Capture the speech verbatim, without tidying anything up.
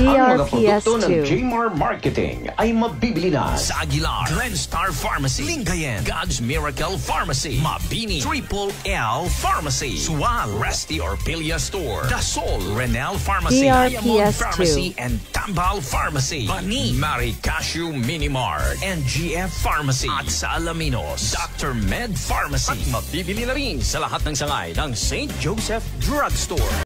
Ang mga produkto ng J M R Marketing ay mabibili na sa Aguilar, Grandstar Pharmacy, Lingayen, God's Miracle Pharmacy, Mabini, Triple L Pharmacy, Sual, Resti Orpelia Store, Dasol, Renel Pharmacy, Ayamon Pharmacy, and Tambal Pharmacy, Bani, Maricasio Minimar, N G F Pharmacy, at sa Alaminos, Doctor Med Pharmacy, at mabibili na rin sa lahat ng sangay ng Saint Joseph Drugstore.